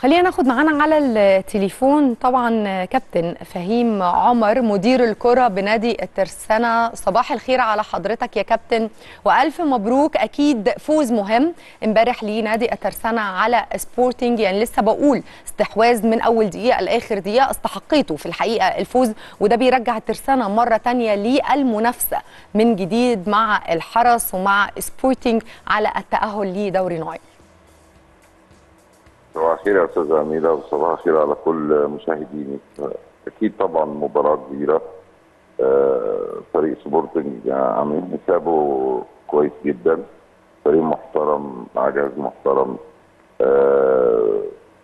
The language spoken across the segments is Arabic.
خلينا ناخد معانا على التليفون طبعا كابتن فهيم عمر مدير الكرة بنادي الترسانة. صباح الخير على حضرتك يا كابتن والف مبروك، اكيد فوز مهم امبارح لنادي الترسانة على سبورتنج، يعني لسه بقول استحواذ من اول دقيقة لاخر دقيقة، استحقيته في الحقيقة الفوز، وده بيرجع الترسانة مرة تانية للمنافسة من جديد مع الحرس ومع سبورتنج على التأهل لدوري النايل. صباح الخير يا استاذه أميرة، وصباح الخير على كل مشاهدينك. اكيد طبعا مباراه كبيره، فريق سبورتنج عاملين حسابه كويس جدا، فريق محترم مع جهاز محترم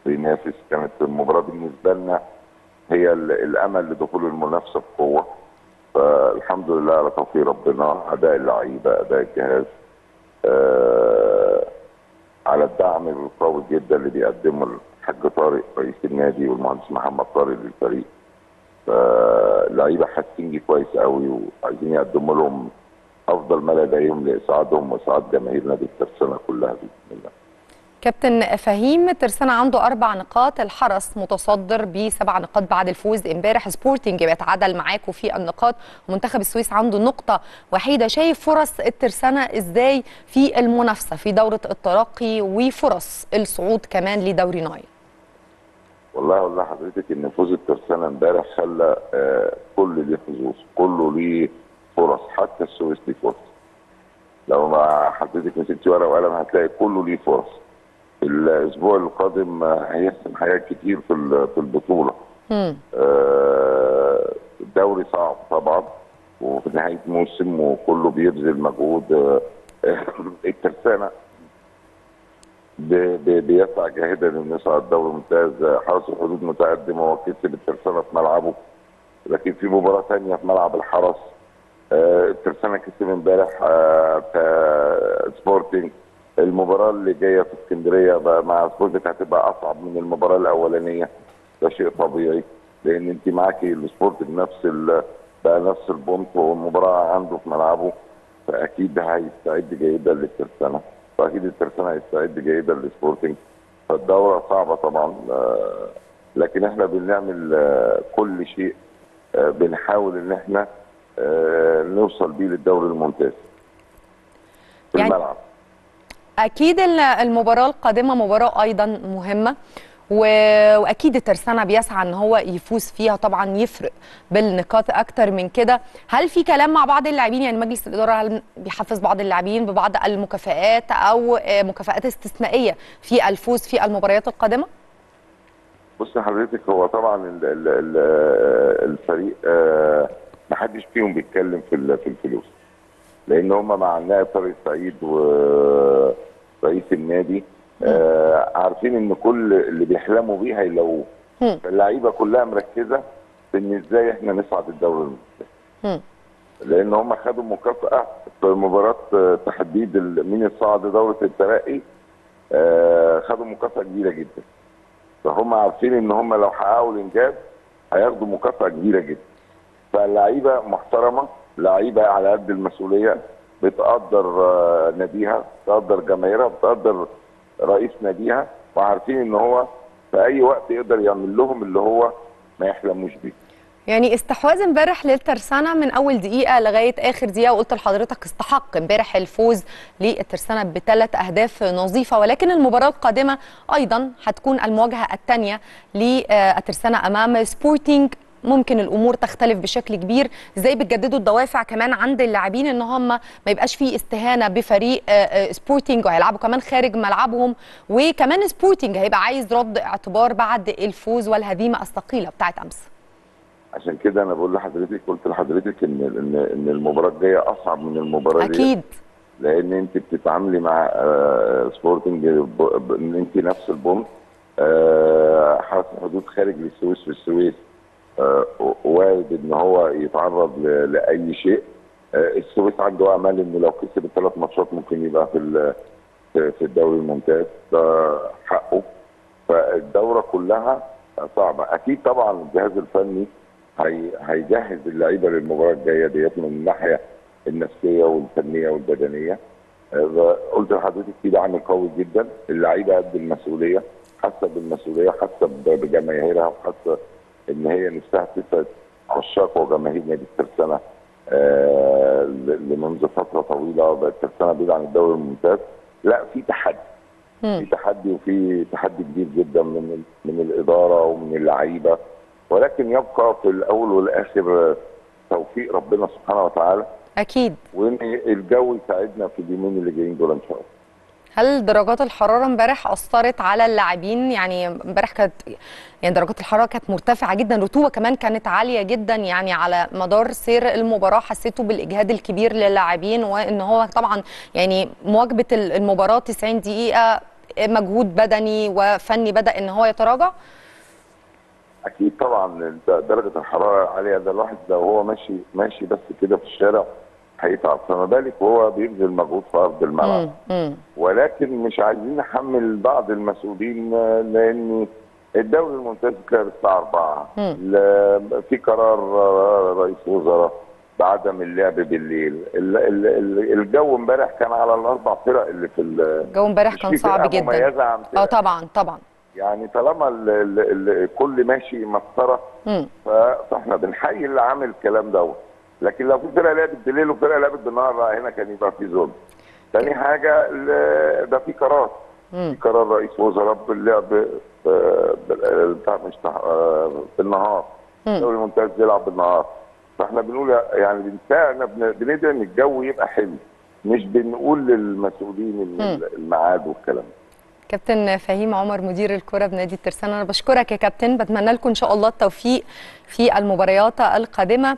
بينافس. كانت المباراه بالنسبه لنا هي الامل لدخول المنافسه بقوه، فالحمد لله على توفيق ربنا، اداء اللعيبه اداء الجهاز، على الدعم القوي جدا اللي بيقدمه الحاج طارق رئيس النادي والمهندس محمد طارق للفريق. فاللعيبه حاسين كويس قوي وعايزين يقدموا لهم افضل ما لديهم لاسعادهم واسعاد جماهير نادي الترسانه كلها باذن الله. كابتن فهيم، الترسانة عنده 4 نقاط، الحرس متصدر ب7 نقاط بعد الفوز امبارح، سبورتنج بيتعادل معاكوا في النقاط، ومنتخب السويس عنده نقطة وحيدة. شايف فرص الترسانة ازاي في المنافسة في دورة الترقي وفرص الصعود كمان لدوري نايل؟ والله اقول لحضرتك ان فوز الترسانة امبارح خلى كل ليه حظوظ، كله ليه فرص، حتى السويس ليه فرص. لو ما حضرتك مسكتي ورقة وقلم هتلاقي كله ليه فرص. الاسبوع القادم هيحسم حاجات كتير في البطوله. الدوري صعب طبعا، وفي نهايه موسم وكله بيبذل مجهود. الترسانه بيسعى جاهدا انه يصعد دوري ممتاز، حرس الحدود متقدم، هو كسب الترسانه في ملعبه، لكن في مباراه ثانيه في ملعب الحرس. الترسانه كسب امبارح سبورتنج، المباراة اللي جاية في اسكندرية مع سبورتنج هتبقى أصعب من المباراة الأولانية، ده شيء طبيعي لأن أنت معاكي السبورتنج نفس البونت والمباراة عنده في ملعبه، فأكيد هيستعد جيدا للترسانة، فأكيد الترسانة هيستعد جيدا للسبورتنج. فالدورة صعبة طبعا، لكن احنا بنعمل كل شيء، بنحاول إن احنا نوصل بيه للدوري الممتاز في الملعب. أكيد المباراة القادمة مباراة أيضا مهمة، وأكيد الترسانة بيسعى أن هو يفوز فيها، طبعا يفرق بالنقاط أكتر من كده. هل في كلام مع بعض اللاعبين، يعني مجلس الإدارة هل بيحفز بعض اللاعبين ببعض المكافآت أو مكافآت استثنائية في الفوز في المباريات القادمة؟ بص حضرتك، هو طبعا الفريق محدش فيهم بيتكلم في الفلوس، لأن هم مع النائب طارق سعيد ورئيس النادي عارفين إن كل اللي بيحلموا بيه هيلاقوه، فاللعيبة كلها مركزة في إن إزاي إحنا نصعد الدوري الممتاز، لأن هم خدوا مكافأة في مباراة تحديد مين صعد دورة الترقي، خدوا مكافأة كبيرة جدا، فهم عارفين إن هم لو حققوا الإنجاز هياخدوا مكافأة كبيرة جدا. فاللعيبة محترمة، لعيبه على قد المسؤوليه، بتقدر ناديها، بتقدر جماهيرها، بتقدر رئيس ناديها، وعارفين ان هو في اي وقت يقدر يعمل لهم اللي هو ما يحلموش بيه. يعني استحواذ امبارح للترسانه من اول دقيقه لغايه اخر دقيقه، وقلت لحضرتك استحق امبارح الفوز للترسانه ب3 اهداف نظيفه، ولكن المباراه القادمه ايضا هتكون المواجهه الثانيه للترسانه امام سبورتنج، ممكن الامور تختلف بشكل كبير. ازاي بتجددوا الدوافع كمان عند اللاعبين ان هم ما يبقاش فيه استهانه بفريق سبورتنج، وهيلعبوا كمان خارج ملعبهم، وكمان سبورتنج هيبقى عايز رد اعتبار بعد الفوز والهزيمه الثقيله بتاعت امس؟ عشان كده انا بقول لحضرتك، قلت لحضرتك ان المباراه الجايه اصعب من المباراه دي، اكيد، لان انت بتتعاملي مع سبورتنج ان انت نفس البونت، حرس الحدود خارج للسويس في السويس، وارد ان هو يتعرض لاي شيء. السويس عنده امل انه لو كسب ال3 ماتشات ممكن يبقى في الدوري الممتاز، ده حقه. فالدوره كلها صعبه، اكيد طبعا الجهاز الفني هيجهز اللعيبه للمباراه الجايه ديت من الناحيه النفسيه والفنيه والبدنيه. قلت لحضرتك في دعم قوي جدا، اللعيبه قد المسؤوليه، حاسه بالمسؤوليه، حاسه بجماهيرها، وحاسه ان هي نفسها تسعد عشاق وجماهير نادي الترسانه اللي منذ فتره طويله الترسانه بعيد عن الدوري الممتاز. لا، في تحدي، في تحدي، وفي تحدي كبير جدا من الاداره ومن اللعيبه، ولكن يبقى في الاول والاخر توفيق ربنا سبحانه وتعالى. اكيد. وان الجو يساعدنا في اليومين اللي جايين دول ان شاء الله. هل درجات الحراره امبارح اثرت على اللاعبين؟ يعني امبارح كانت درجات الحراره كانت مرتفعه جدا، الرطوبه كمان كانت عاليه جدا، يعني على مدار سير المباراه حسيتوا بالاجهاد الكبير للاعبين، وان هو طبعا يعني مواجهه المباراه 90 دقيقه مجهود بدني وفني بدا ان هو يتراجع. اكيد طبعا درجه الحراره عاليه، ده الواحد لو هو ماشي بس كده في الشارع هيتعب، فما بالك وهو بيبذل مجهود في ارض الملعب. ولكن مش عايزين نحمل بعض المسؤولين، لان الدوري الممتاز اتلعب الساعه 4، في قرار رئيس وزراء بعدم اللعب بالليل. الجو امبارح كان على الاربع فرق اللي في الجو امبارح كان صعب جدا. طبعا طبعا، يعني طالما الكل ماشي مسطره فاحنا بنحيي اللي عامل الكلام دوت، لكن لو في فرقه لعبت بالليل وفرقه لعبت بالنهار هنا كان يبقى في ظلم. ثاني حاجه، ده في قرار، في قرار رئيس وزراء باللعب بتاع مش بالنهار، الدوري الممتاز بيلعب بالنهار، فاحنا بنقول يعني بنساعدنا بندعي ان الجو يبقى حلو، مش بنقول للمسؤولين الميعاد والكلام ده. كابتن فهيم عمر مدير الكرة بنادي الترسانة، أنا بشكرك يا كابتن، بتمنى لكم إن شاء الله التوفيق في المباريات القادمة.